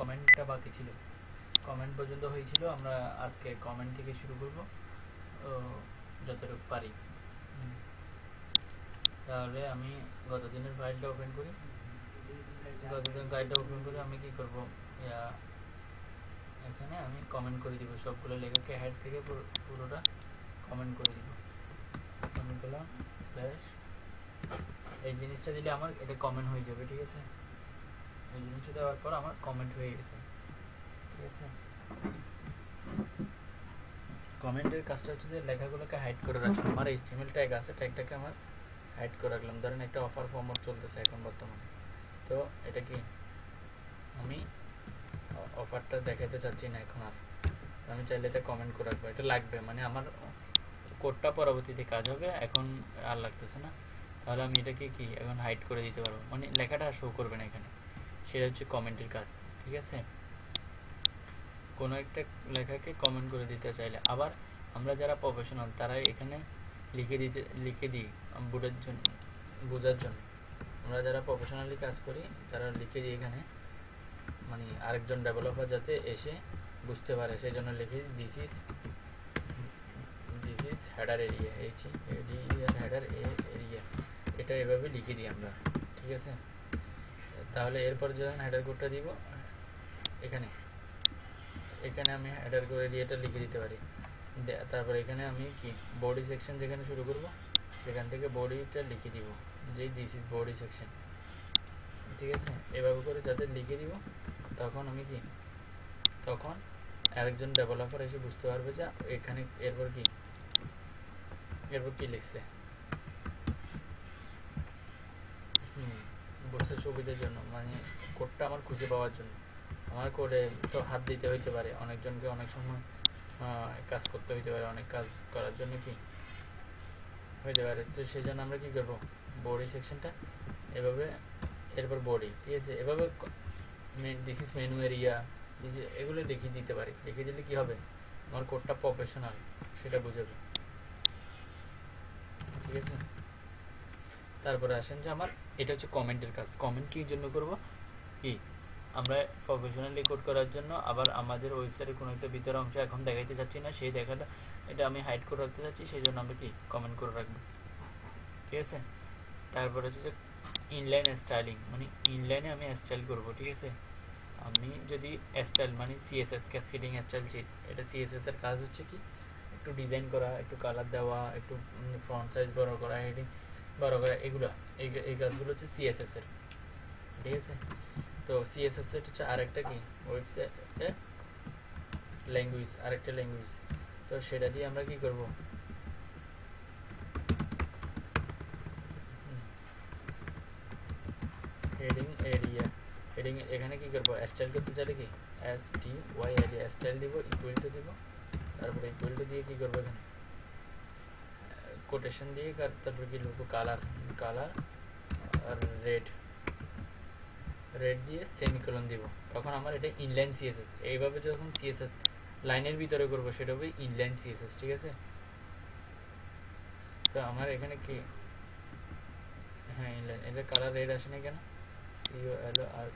Comment बाकी छिलो comment पर्यन्त हयेछिलो आमरा आजके कमेंट थेके शुरू करब যতটুকু পারি তাহলে আমি গত দিনের ফাইলটা ওপেন করি গত দিনের গাইডটা ওপেন করে আমি কি করব ইয়া এখানে আমি কমেন্ট করে দিব সবগুলো লেখাকে হেড থেকে পুরোটা কমেন্ট করে দিব সেমিকোলন স্ল্যাশ এই জিনিসটা দিলে আমার এটা কমেন্ট হয়ে যাবে ঠিক আছে এই জিনিসটা দেওয়ার পর আমার কমেন্ট হয়ে গেছে ঠিক আছে কমেন্টের কাজটা হচ্ছে যে লেখাগুলোকে হাইড করে রাখা আমার এইচটিএমএল ট্যাগ আছে ট্যাগটাকে আমার হাইড করে রাখলাম ধরেন একটা অফার ফরম্যাট চলতেছে এখন বর্তমানে তো এটা কি আমি অফারটা দেখাতে চাচ্ছি না এখন আর আমি চাইলে এটা কমেন্ট করে রাখব এটা লাগবে মানে আমার কোডটা পরবর্তীতে কাজ হবে এখন আর লাগতেছে না তাহলে আমি এটাকে কি এখন হাইড করে দিতে পারবো মানে লেখাটা শো করবে না এখানে সেটা হচ্ছে কমেন্টের কাজ ঠিক আছে কোনো একটা লেখাকে কমেন্ট করে দিতে চাইলে আবার আমরা যারা প্রফেশনাল তারা এখানে লিখে দিই বুঝার জন্য আমরা যারা প্রফেশনালি কাজ করি তারা লিখে দিই এখানে মানে আরেকজন ডেভেলপার যাতে এসে বুঝতে পারে সেই জন্য লিখে this is header area header area এটা এভাবে লিখে দিই আমরা ঠিক আছে তাহলে এরপর যখন হেডার কোডটা দিব এখানে এখানে আমি হেডার করে এটা লিখে দিতে পারি তারপর এখানে আমি কি বডি সেকশন যেখানে শুরু করব সেখান থেকে বডিটা লিখে দিব যে দিস ইজ বডি সেকশন ঠিক আছে এভাবে করে যাতে লিখে দিব তখন আমি কি তখন আরেকজন ডেভেলপার এসে বুঝতে পারবে যে এখানে এরপর কি লিখছে বুঝতে সুবিধার জন্য মানে কোডটা আমার খুঁজে পাওয়ার জন্য আমার কোডে তো হাত দিতে হইতে পারে অনেকজনকে অনেক সময় কাজ করতে হইতে পারে অনেক কাজ করার জন্য কি হইতে পারে তো সেই জন্য আমরা কি করব বডি সেকশনটা এভাবে এরপর বডি ঠিক আছে এভাবে দিস ইজ মেনু এরিয়া এগুলো দেখিয়ে দিতে পারি দেখিয়ে দিলে কি হবে আমার কোডটা প্রফেশনাল সেটা বুঝাবে ঠিক আছে তারপরে আসেন যে আমার এটা হচ্ছে কমেন্টের কাজ কমেন্ট কি জন্য করব কি আমরা প্রফেশনালি কোড করার জন্য আবার আমাদের ওয়েবসাইটে কোনো একটা ভিতরে অংশ এখন দেখাইতে চাচ্ছি না সেই দেখাটা এটা আমি হাইড করে রাখতে চাচ্ছি সেই জন্য আমরা কি কমেন্ট করে রাখব ঠিক আছে তারপরে হচ্ছে যে ইনলাইন স্টাইলিং মানে ইনলাইনে আমি স্টাইল করব ঠিক আছে আমি যদি স্টাইল মানে সিএসএস ক্যাসকেডিং স্টাইল শিট এটা সিএসএস এর কাজ হচ্ছে কি একটু ডিজাইন করা একটু কালার দেওয়া একটু ফন্ট সাইজ বড় করা হেডিং বড় করা এই কাজগুলো হচ্ছে সিএসএস এর ঠিক আছে তো সিএসএস এর হচ্ছে আরেকটা কি ওয়েবসাইটে ল্যাঙ্গুয়েজ আরেকটা ল্যাঙ্গুয়েজ তো সেটা দিয়ে আমরা কি করব হেডিং এরিয়া হেডিং এখানে কি করব স্টাইল করতে চাইলে কি S T Y area style দিব ইকুয়াল টু দিব তারপরে ইকুয়াল টু দিয়ে কি করব এখানে কোটেশন দিয়ে তারপর কি লিখব কালার আর রেড দিয়ে সেমিকোলন দিব তখন আমার এটা ইনলাইন সিএসএস এইভাবে যখন সিএসএস লাইনের ভিতরে করব সেটা হবে ইনলাইন সিএসএস ঠিক আছে তো আমার এখানে কি হ্যাঁ ইনলাইন এটা কালার রেড আসে না কেন COLR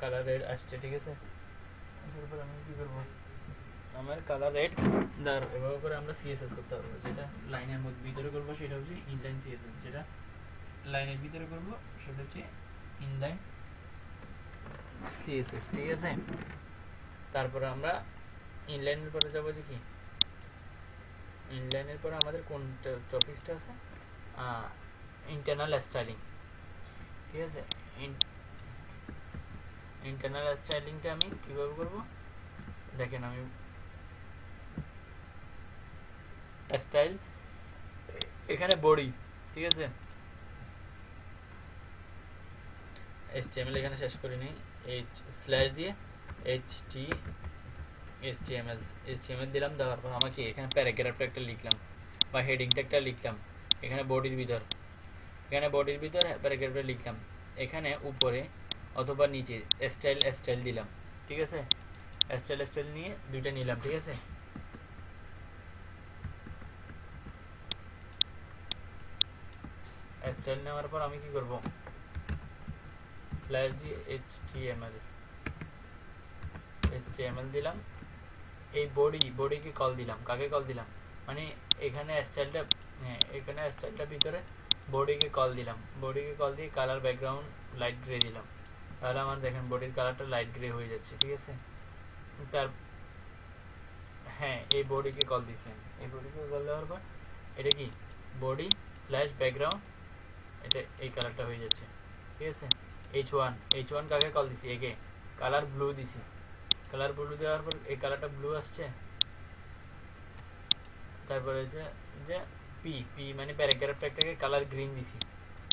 কালার রেড আসছে ঠিক আছে তারপর আমি কি করব আমার কালার রেড দার এভাবে করে আমরা সিএসএস করতে পারব যেটা লাইনের মধ্যে ভিতরে করব সেটা হচ্ছে ইনলাইন সিএসএস যেটা লাইনের ভিতরে করব সেটা হচ্ছে ইনলাইন সিএসএস ঠিক আছে তারপর আমরা ইনলাইনের পরে যাব যে কি ইনলাইনের পরে আমাদের কোন টপিকটা আছে ইন্টারনাল স্টাইলিং ঠিক আছে ইন্টারনাল স্টাইলিংটা আমি কিভাবে করব দেখেন আমি স্টাইল এখানে বডি ঠিক আছে এইচটিএমএল এখানে শেষ করি নি এইচ স্ল্যাশ দিয়ে এইচটি এইচটিএমএল দিলাম দেওয়ার পর আমাকে এখানে প্যারাগ্রাফটা একটা লিখলাম বা হেডিংটা একটা লিখলাম এখানে বডির ভিতর প্যারাগ্রাফটা লিখলাম এখানে উপরে অথবা নিচে স্টাইল দিলাম ঠিক আছে স্টাইল নিয়ে দুইটা নিলাম ঠিক আছে স্টাইল নেওয়ার পর আমি কি করব /html html দিলাম এই বডি কে কল দিলাম কাকে কল দিলাম মানে এখানে স্টাইলটা ভিতরে বডি কে কল দিলাম বডি কে কল দিয়ে কালার ব্যাকগ্রাউন্ড লাইট গ্রে দিলাম তাহলে আমার দেখেন বডির কালারটা লাইট গ্রে হয়ে যাচ্ছে ঠিক আছে তার হ্যাঁ এই বডি কে কল দিবেন এই বডি কে কল দেওয়ার পর এটা কি বডি स्लैश बैकग्राउंड এটা এই কালারটা হয়ে যাচ্ছে ঠিক আছে h1 কাকে কল দিছি একে কালার ব্লু দিছি কালার ব্লু দেওয়ার পর এই কালারটা ব্লু আসছে তারপরে যে p মানে প্যারাগ্রাফটাকে কালার গ্রিন দিছি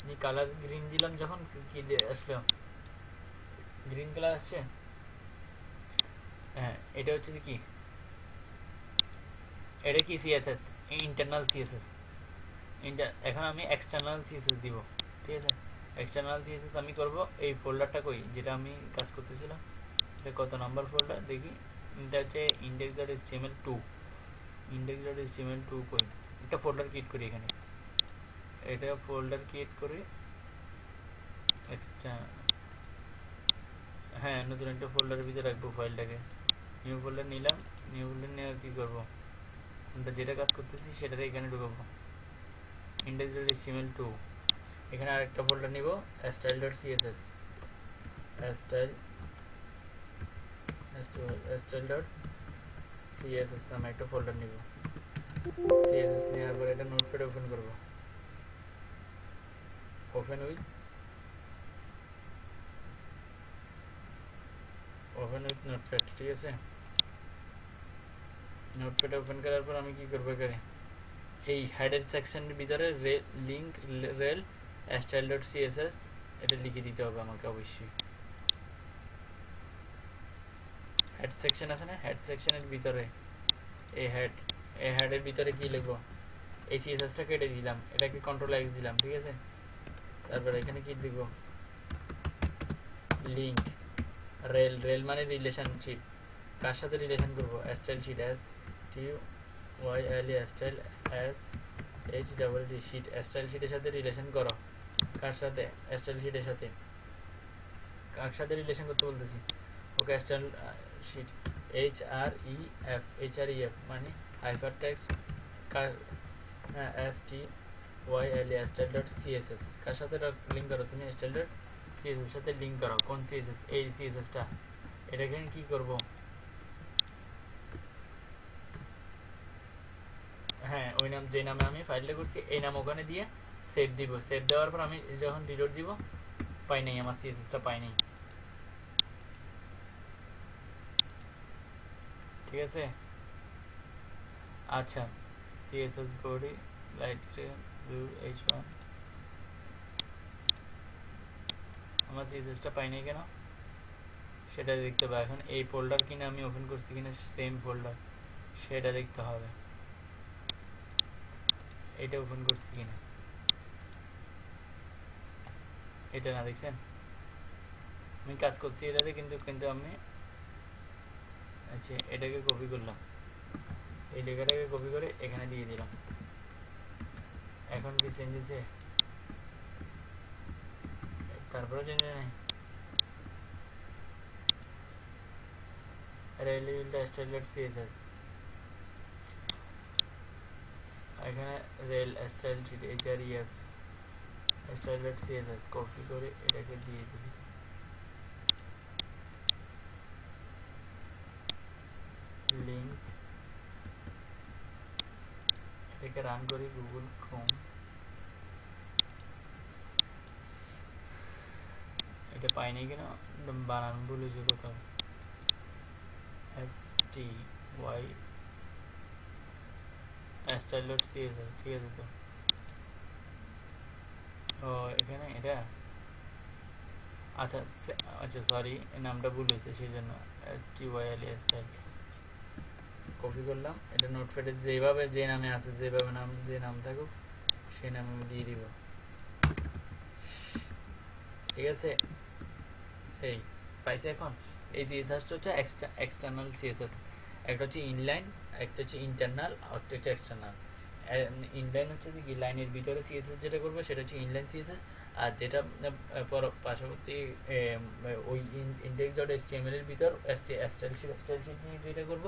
নি কালার গ্রিন দিলাম যখন কি আসলো গ্রিন কালার আসছে হ্যাঁ এটা হচ্ছে কি এটা কি css ইন্টারনাল css এখন আমি এক্সটারনাল সিএসএস দিব ঠিক আছে এক্সটারনাল সিএসএস আমি করব এই ফোল্ডারটা কই যেটা আমি কাজ করতেছিলাম এটা কত নাম্বার ফোল্ডার দেখি এটা হচ্ছে index.html2 কই একটা ফোল্ডার ক্রিয়েট করি এখানে এটা ফোল্ডার ক্রিয়েট করে এক্সট্রা হ্যাঁ নতুন একটা ফোল্ডারের ভিতরে রাখবো ফাইলটাকে নিউ ফোল্ডার নিলাম নিউ ফোল্ডার নিয়ে কি করব আমরা যেটা কাজ করতেছি সেটারে এখানে ঢোকাবো index.html2 এখানে আরেকটা ফোল্ডার নিব style.css style.css নামে একটা ফোল্ডার নিব css নিয়ে আবার এটা নোটপ্যাড ওপেন করব ওপেন উইথ নোটপ্যাড ঠিক আছে নোটপ্যাড ওপেন করার পর আমি কি করব এখানে এই হেডার সেকশনের ভিতরে লিংক rel style.css এটা লিখে দিতে হবে আমাকে অবশ্যই হেড সেকশন আছে না হেড সেকশনের ভিতরে এই হেডের ভিতরে কি লিখব এই css টা কেটে দিলাম এটাকে control x দিলাম ঠিক আছে তারপর এখানে কি লিখব লিংক rel মানে রিলেশনশিপ কার সাথে রিলেশন করব style sheet sheet style sheet এর সাথে রিলেশন করো কার সাথে style sheet এর সাথে কার সাথে রিলেশন করতে বলতেছি ওকে style sheet href মানে hypertext styl.css কার সাথে লিংক করো তুমি styl.css এর সাথে লিংক করো কোন css এই css টা এটাকে কি করব হ্যাঁ ওই নাম যে নামে আমি ফাইলটা করছি এই নাম ওখানে দিয়ে সেভ দিব সেভ দেওয়ার পর আমি যখন রিলোড দিব পাই নাই আমার সিএসএস টা পাই নাই ঠিক আছে আচ্ছা CSS body light grey blue h1 আমার সিএসএস টা পাই নাই কেন সেটা দেখতে হবে এখন এই ফোল্ডার কিনা আমি ওপেন করছি কিনা সেম ফোল্ডার সেটা দেখতে হবে এটা ওপেন করছি কিনা এটা না দেখছেন আমি কাজ করছি এটাতে কিন্তু আমি আচ্ছা এটাকে কপি করলাম এই লেখাটাকে কপি করে এখানে দিয়ে দিলাম এখন কি চেঞ্জ হয়েছে তারপরে চেঞ্জ নাই rel.css এখানে rel style.href style.css কপি করে এটাকে দিয়ে দিই লিংক এটাকে রান করি গুগল ক্রোম এটা পাইনি কেন বানান ভুল হয়েছে কোথাও style.css ঠিক আছে তো ও এখানে এটা আচ্ছা সরি এই নামটা ভুল হয়েছে সেজন্য style কপি করলাম এটা নোটপ্যাডে যেভাবে যে নামে আছে যেভাবে নাম যে নাম থাকুক সেই নাম আমি দিয়ে দিব ঠিক আছে এই পাইছে এখন এই css হচ্ছে এক্সটারনাল css একটা হচ্ছে ইনলাইন একটা হচ্ছে ইন্টারনাল আর একটা হচ্ছে এক্সটারনাল ইনলাইন হচ্ছে যে লাইনের ভিতরে সিএসএস যেটা করব সেটা হচ্ছে ইনলাইন সিএসএস, আর যেটা পার্শ্ববর্তী ওই ইনডেক্স ডট এইচটিএমএল এর ভিতর স্টাইল শিট নিয়ে যেটা করব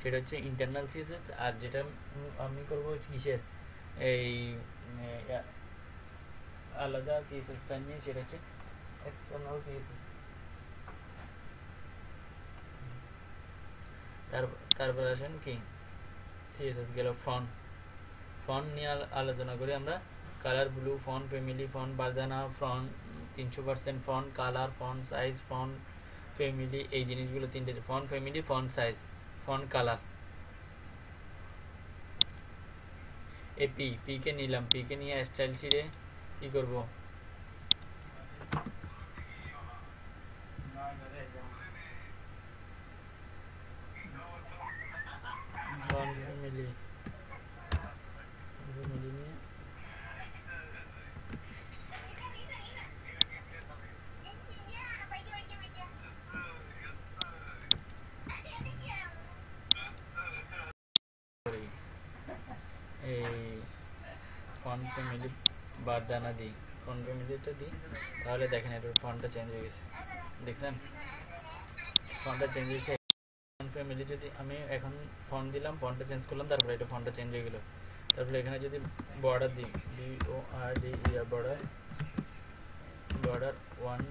সেটা হচ্ছে ইন্টারনাল সিএসএস, আর যেটা আমি করব হচ্ছে কিসের এই আলাদা সিএসএস ফাইল নিয়ে সেটা হচ্ছে এক্সটার্নাল সিএসএস। তারপর আসেন কি সিএসএস গেল ফন্ট, ফন্ট নিয়ে আলোচনা করি আমরা। Colour blue font, family font, বারদানা font, 300% font, colour font, size font, family, এই জিনিসগুলো তিনটে font family font size font colour. A P P কে নিলাম, পি কে নিয়ে স্টাইল শিটে কি করব ফন্ট ফ্যামিলি বারদানা দিই, ফন্ট ফ্যামিলিটা দিই, তাহলে দেখেন এটা ফন্টটা চেঞ্জ হয়ে গেছে, দেখছেন ফন্টটা চেঞ্জ হয়েছে। ফন্ট ফ্যামিলি যদি আমি এখন ফন্ট দিলাম, ফন্টটা চেঞ্জ করলাম, তারপরে এটা ফন্টটা চেঞ্জ হয়ে গেল। তারপরে এখানে যদি বর্ডার দিই BORDER border, border 1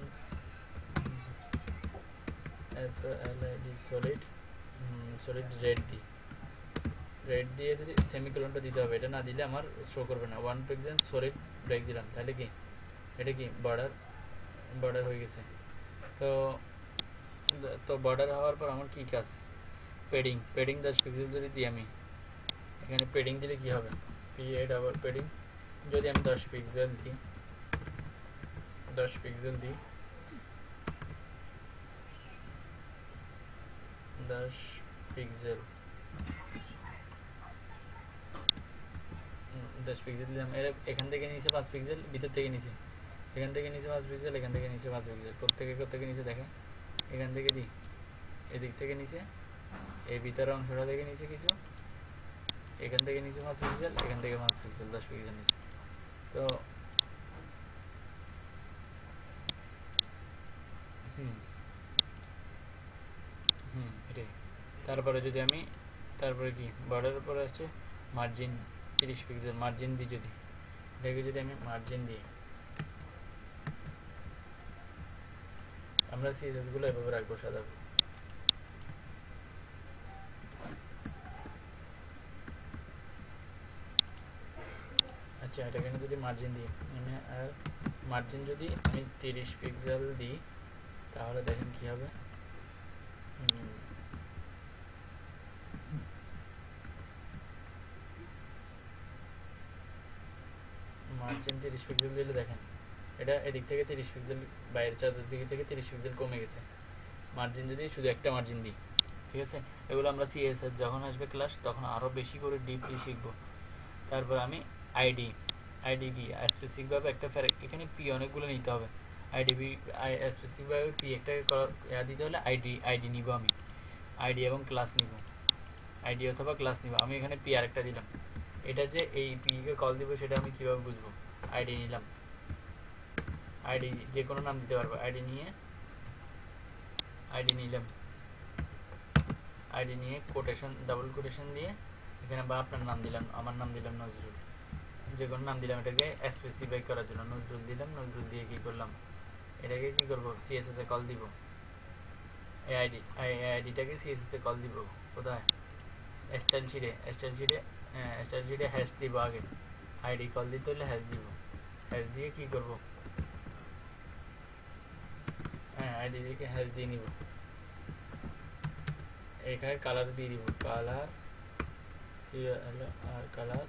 SOLID solid red দিই, রেড দিয়ে যদি সেমিকোলনটা দিতে হবে, এটা না দিলে আমার শো করবে না। 1 pixel সলিড ব্রেক দিলাম, তাহলে কি এটা কি বর্ডার হয়ে গেছে। তো বর্ডার হওয়ার পর আমার কি কাজ, পেডিং 10 pixel যদি দিই আমি, এখানে পেডিং দিলে কি হবে পেডিং যদি আমি 10 pixel দিই, 10 pixel দিই, 10 pixel 10 pixel দিলাম, এখান থেকে নিচে 5 pixel, ভিতর থেকে নিচে, এখান থেকে নিচে 5 pixel, এখান থেকে নিচে 5 pixel, প্রত্যেকে নিচে দেখেন, এখান থেকে দিই, এদিক থেকে নিচে, এই ভিতরের অংশটা থেকে নিচে কিছু, এখান থেকে নিচে 5 pixel, এখান থেকে 5 pixel, 10 pixel নিচে। তো এটাই। তারপরে যদি আমি তারপরে কি বর্ডারের পরে আসছে মার্জিন, 30 pixel মার্জিন দিই, যদি এটাকে যদি আমি মার্জিন দিই, আমরা সিএসএসগুলো এভাবে রাখবো সাধারণত। আচ্ছা এটাকে যদি মার্জিন দিই, মানে আর মার্জিন যদি আমি 30 pixel দিই, তাহলে দেখেন কি হবে, মার্জিন 30 pixel দিলে দেখেন এটা এদিক থেকে 30 pixel বাইরের চারদিক থেকে 30 pixel কমে গেছে। মার্জিন যদি শুধু একটা মার্জিন দিই, ঠিক আছে। এগুলো আমরা সিএসএস যখন আসবে ক্লাস তখন আরও বেশি করে ডিপলি শিখবো। তারপর আমি আইডি কি স্পেসিফিকভাবে একটা এখানে পি অনেকগুলো নিতে হবে, আইডিবি স্পেসিফিকভাবে পি একটা দিতে হলে আইডি নিব আমি, আইডি এবং ক্লাস নিব, আইডি অথবা ক্লাস নিব। আমি এখানে পি আরেকটা দিলাম, এটা যে এই পিকে কল দিব সেটা আমি কীভাবে বুঝবো, আইডি নিলাম, আইডি যে কোনো নাম দিতে পারবো, আইডি নিয়ে কোটেশন ডাবল কোটেশন দিয়ে এখানে বা আপনার নাম দিলাম, আমার নাম দিলাম নজরুল, যে কোনো নাম দিলাম এটাকে স্পেসিফাই করার জন্য, নজরুল দিলাম। নজরুল দিয়ে কী করলাম, এটাকে কী করবো সিএসএস এ কল দিব, আইডিটাকে সিএসএস এ কল দিব কোথায়, স্টাইল শিটে হ্যাশ দিব, আগে আইডি কল দিতে হলে হ্যাশ দিব, হ্যাশ দিয়ে কী করবো, হ্যাঁ আইডি দিকে হ্যাশ দিয়ে নিব, এখানে কালার দিয়ে দিব, কালার আর কালার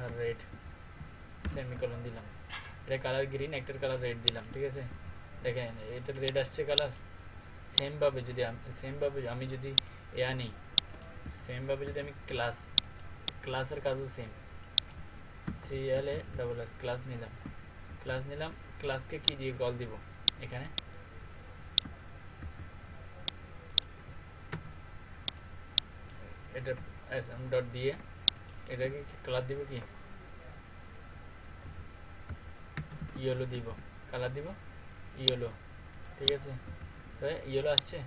আর রেড সেমিকোলন দিলাম, এটা কালার গ্রিন, একটার কালার রেড দিলাম, ঠিক আছে। দেখেন এটা রেড আসছে কালার। সেমভাবে যদি আমি ইয়া নিই, সেমভাবে যদি আমি ক্লাসের কাজও সেম, CLASS ক্লাস নিলাম, ক্লাসকে কি দিয়ে কল দিব, এখানে এটা sm dot দিয়ে এটাকে কালার দিব কি ইয়েলো দিব কালার দিব ইয়েলো ঠিক আছে তো ইয়েলো আসছে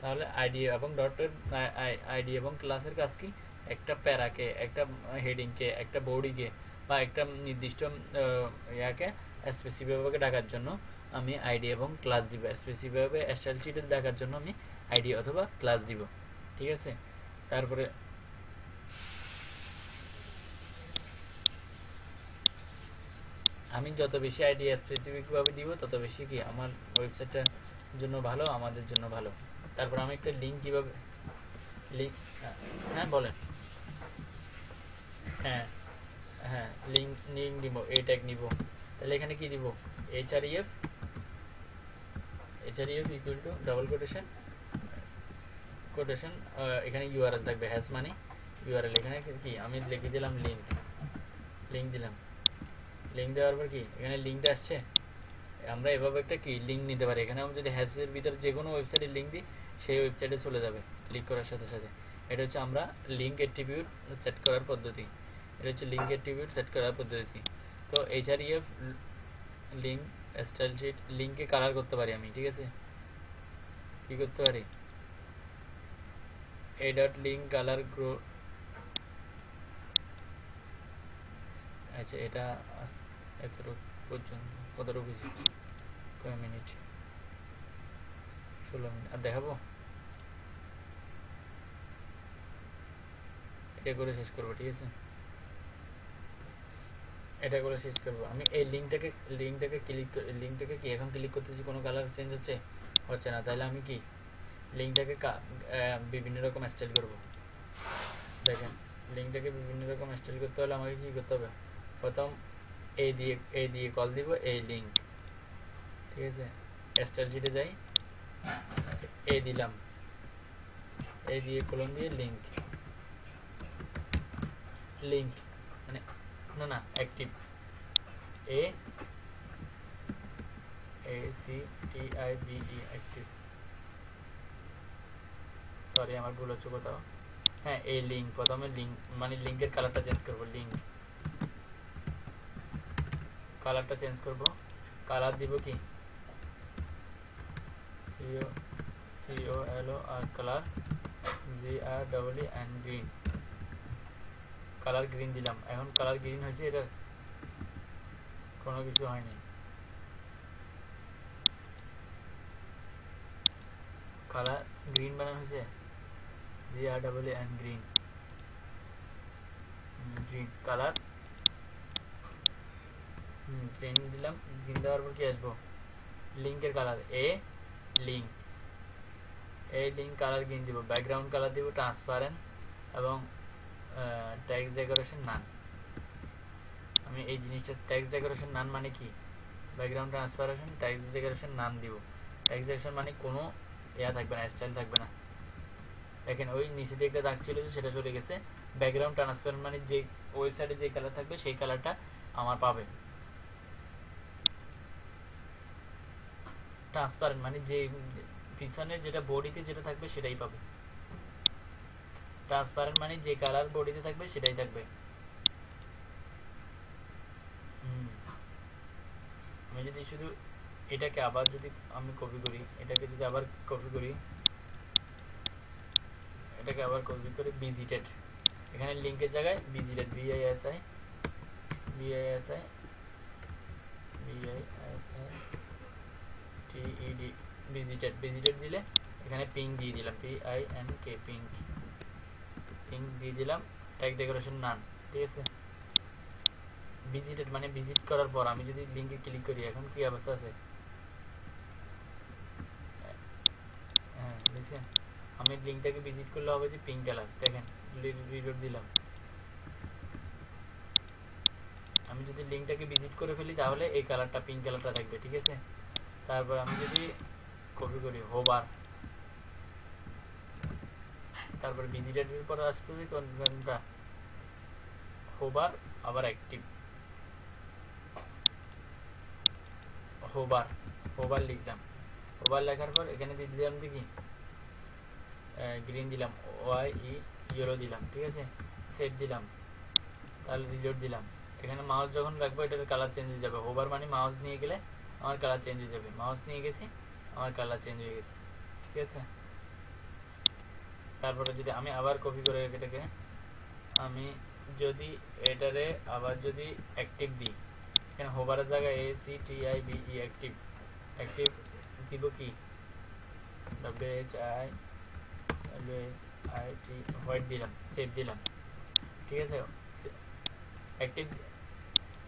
তাহলে আইডি এবং ডট আইডি এবং ক্লাসের কাজ কি একটা প্যারাকে একটা হেডিং কে একটা বডি কে বা একটা নির্দিষ্ট ইয়াকে স্পেসিফিক ভাবে ডাকার জন্য আমি আইডি এবং ক্লাস দিব স্পেসিফিক ভাবে এসএল চিটের ডাকার জন্য আমি আইডি অথবা ক্লাস দিব ঠিক আছে তারপরে আমি যত বেশি আইডি স্পেসিফিক ভাবে দিব তত বেশি কি আমার ওয়েবসাইটের জন্য ভালো আমাদের জন্য ভালো তারপর আমি একটা লিংক কিভাবে লিংক হ্যাঁ বলেন হ্যাঁ হ্যাঁ লিংক লিংক দিব এ ট্যাগ নিব তাহলে এখানে কি দিব href equal to double quotation quotation এখানে url থাকবে hash মানে url এখানে কি আমি লিখে দিলাম লিংক লিংক দিলাম লিংক দেওয়ার পর কি এখানে লিংকটা আসছে আমরা এভাবে একটা কি লিংক নিতে পারি এখানে আমরা যদি hash এর ভিতর যে কোনো ওয়েবসাইটে লিংক দিই সেই ওয়েবসাইটে চলে যাবে ক্লিক করার সাথে সাথে এটা হচ্ছে আমরা লিংক অ্যাট্রিবিউট সেট করার পদ্ধতি এটা হচ্ছে লিংক অ্যাট্রিবিউট সেট করার পদ্ধতি তো href লিংক স্টাইল শীট লিংকে কালার করতে পারি আমি ঠিক আছে কি করতে পারি a dot link color grow আচ্ছা এটা এতটুকু পর্যন্ত কতটুকু বেশি কয় মিনিট 16 মিনিট আর দেখাবো এটা করে শেষ করব ঠিক আছে এটা করে শেষ করব আমি এই লিংকটাকে ক্লিক লিংকটাকে কি এখন ক্লিক করতেছি কোন কালার চেঞ্জ হচ্ছে হচ্ছে না তাহলে আমি কি লিংকটাকে বিভিন্ন রকম স্টাইল করব দেখেন লিংকটাকে বিভিন্ন রকম স্টাইল করতে হলে আমাকে কি করতে হবে প্রথম এ দিয়ে কল দিব এই লিংক ঠিক আছে স্টাইল জিতে যাই এ দিলাম এ দিয়ে কলন দিয়ে লিংক লিংক মানে না না অ্যাক্টিভ active অ্যাক্টিভ সরি আমার ভুল হচ্ছে কোথাও হ্যাঁ এই লিংক প্রথমে লিংক মানে লিংকের কালারটা চেঞ্জ করব লিংক কালারটা চেঞ্জ করব কালার দিব কি color colour green and green colour green দিলাম এখন কালার গ্রিন হইছে এটা কোনো কিছু হয়নি কালার গ্রিন বানানো হইছে green green green colour green দিলাম গ্রিন দেওয়ার পর কি আসবে লিংকের কালার এ লিংক কালার গ্রিন দিব ব্যাকগ্রাউন্ড কালার দিব ট্রান্সপারেন্ট এবং টেক্সট ডেকোরেশন নান আমি এই জিনিসটা টেক্সট ডেকোরেশন নান মানে কি background transparent text decoration none দিব টেক্সট ডেকোরেশন মানে কোনো ইয়া থাকবে না স্টাইল থাকবে না দেখেন ওই নিচে দিকে দাগ ছিল সেটা চলে গেছে ব্যাকগ্রাউন্ড ট্রান্সপারেন্ট মানে যে ওয়েবসাইটে যে কালার থাকবে সেই কালারটা আমার পাবে ট্রান্সপারেন্ট মানে যে পিছনে যেটা বডিতে যেটা থাকবে সেটাই পাবে ট্রান্সপারেন্ট মানে যে কালার বডিতে থাকবে সেটাই থাকবে আমি যদি শুধু এটাকে আবার যদি আমি কপি করি এটাকে যদি আবার কপি করি এটাকে আবার কপি করে ভিজিটেড এখানে লিংকের জায়গায় ভিজিটেড visitedভিজিটেড ভিজিটেড দিলে এখানে পিং দিয়ে দিলাম pink পিং দিয়ে দিলাম ট্যাগ ডেকোরেশন নান ঠিক আছে ভিজিটেড মানে ভিজিট করার পর আমি যদি লিংকে ক্লিক করি এখন কি অবস্থা আছে হ্যাঁ দেখেন আমি লিংকটাকে ভিজিট করলে হবে যে পিং কালার দেখেন রিলোড দিলাম আমি যদি লিংকটাকে ভিজিট করে ফেলি তাহলে এই কালারটা পিং কালারটা থাকবে ঠিক আছে তারপর আমি যদি কপি করি হোবার তারপর ভিজিটেড এর পর আসছে কোনটা হোবার আবার অ্যাক্টিভ হোবার হোবার লিখলাম হোবার লেখার পর এখানে দিয়ে দিলাম কি গ্রিন দিলাম y e ইয়েলো দিলাম, ঠিক আছে, সেট দিলাম, তাহলে রিলোড দিলাম। এখানে মাউস যখন রাখবো এটার কালার চেঞ্জ হয়ে যাবে, হোভার মানে মাউস নিয়ে গেলে আমার কালার চেঞ্জ হয়ে যাবে। মাউস নিয়ে গেছি, আমার কালার চেঞ্জ হয়ে গেছে, ঠিক আছে। তারপরে যদি আমি আবার কপি করে এটাকে, আমি যদি এটারে আবার যদি অ্যাক্টিভ দিই, এখানে হোভারের জায়গায় ACTIVE অ্যাক্টিভ, অ্যাক্টিভ দিব কি WHITE হোয়াইট দিলাম, সেভ দিলাম, ঠিক আছে। অ্যাক্টিভ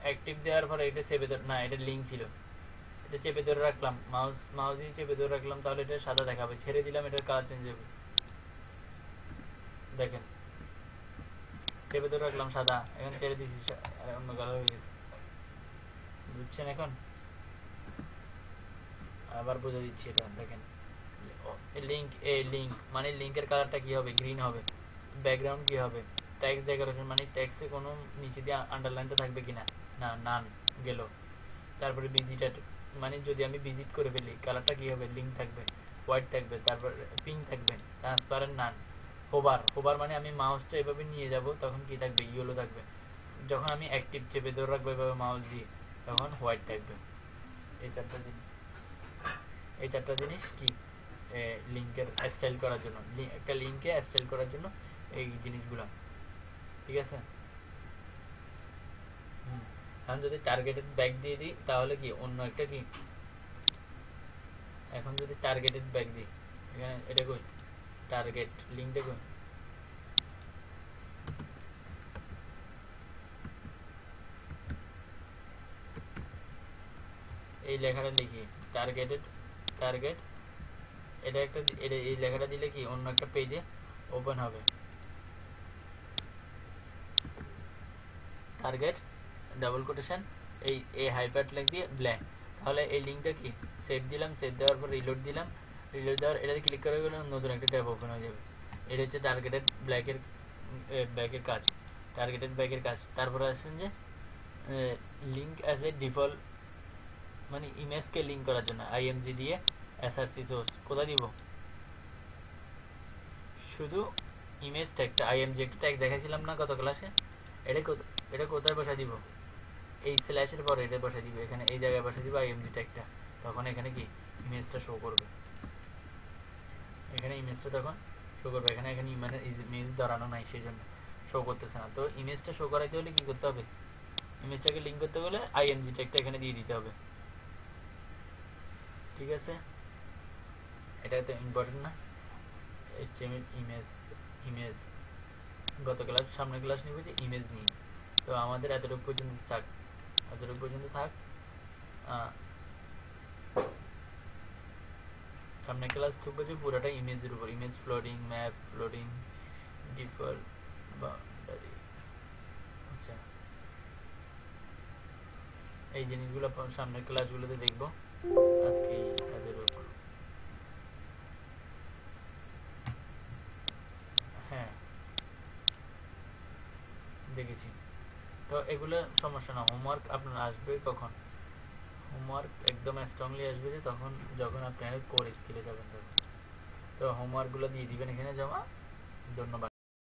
অ্যাক্টিভ দেওয়ার পরে এটা চেপে ধরে, না এটা লিঙ্ক ছিল, এটা চেপে ধরে রাখলাম, মাউস দিয়ে চেপে ধরে রাখলাম, তাহলে এটা সাদা দেখাবে। ছেড়ে দিলাম, এটার কালার চেঞ্জ হবে, দেখেন চেপে ধরে রাখলাম সাদা, এখন ছেড়ে দিয়েছি অন্য কালার হয়ে গেছে, বুঝছেন? এখন আবার বোঝা দিচ্ছি, এটা দেখেন লিঙ্ক, এ লিঙ্ক মানে লিঙ্কের কালারটা কি হবে, গ্রিন হবে। ব্যাকগ্রাউন্ড কি হবে, টেক্সট ডেকোরেশন মানে টেক্সটে কোনো নিচে দিয়ে আন্ডারলাইনটা থাকবে কিনা, না নান গেল। তারপরে ভিজিটার মানে যদি আমি ভিজিট করে ফেলি, কালারটা কি হবে, লিঙ্ক থাকবে, হোয়াইট থাকবে, তারপর পিঙ্ক থাকবে, ট্রান্সপারেন্ট নান। হোভার, হোভার মানে আমি মাউসটা এভাবে নিয়ে যাব, তখন কি থাকবে, ইয়েলো থাকবে। যখন আমি অ্যাক্টিভ চেপে ধরে রাখবো এভাবে মাউস দিয়ে, তখন হোয়াইট থাকবে। এই চারটা জিনিস, এই চারটা জিনিস কি লিঙ্কের স্টাইল করার জন্য, একটা লিঙ্কে স্টাইল করার জন্য এই জিনিসগুলো, ঠিক আছে। এখন যদি টার্গেটেড ব্যাক দিয়ে দিই, তাহলে কি অন্য একটা কি, এখন যদি টার্গেটেড ব্যাক দিই, এখানে এটা কই, টার্গেট লিঙ্কটা কই, এই লেখাটা লিখি টার্গেটেড, টার্গেট এটা একটা, এটা এই লেখাটা দিলে কি অন্য একটা পেজে ওপেন হবে। টার্গেট ডাবল কোটেশন এই হাইপারলিংক দিয়ে ব্ল্যাঙ্ক, তাহলে এই লিঙ্কটা কি সেভ দিলাম, সেভ দেওয়ার পর রিলোড দিলাম, রিলোড দেওয়ার এটাতে ক্লিক করে গেলে নতুন একটা ট্যাব ওপেন হয়ে যাবে। এটা হচ্ছে টার্গেটেড ব্যাকের কাজ, টার্গেটেড ব্যাকের কাজ। তারপরে আসছেন যে লিঙ্ক অ্যাজ এ ডিফল্ট মানে ইমেজকে লিঙ্ক করার জন্য IMG দিয়ে SRC সোর্স কোথা দিব, শুধু ইমেজ ট্যাগটা, IMG একটা ট্যাগ দেখাইছিলাম না গত ক্লাসে, এটা কোথায় বসা দিব, এই স্ল্যাশের পরে এটা বসা দিব, এখানে এই জায়গায় বসা দিব IMG ট্যাগটা, তখন এখানে কি ইমেজটা শো করবে, এখানে ইমেজটা তখন শো করবে। এখানে ইমেজ ধরানো নাই সেই জন্য শো করতেছে না। তো ইমেজটা শো করাইতে হলে কি করতে হবে, ইমেজটাকে লিঙ্ক করতে হলে IMG ট্যাগটা এখানে দিয়ে দিতে হবে, ঠিক আছে। এটা তো ইম্পর্টেন্ট না, HTML ইমেজ, ইমেজ গত ক্লাস, সামনে ক্লাস নিব যে ইমেজ নিয়ে। তো আমাদের এতটুকু পর্যন্ত থাক, এতটুকু পর্যন্ত থাক, সামনে ক্লাস থাকবে যে পুরোটা ইমেজের উপর, image floating, map floating, default boundary, আচ্ছা এই জিনিসগুলো সামনের ক্লাসগুলোতে দেখবো। আজকে এতটুকু, হ্যাঁ দেখেছি, তো এগুলো সমস্যা না। হোমওয়ার্ক আপনার আসবে কখন, হোমওয়ার্ক একদম স্ট্রংলি আসবে যে তখন, যখন আপনার কোর স্কিলে যাবেন, তো হোমওয়ার্কগুলো দিয়ে দিবেন এখানে জমা। ধন্যবাদ।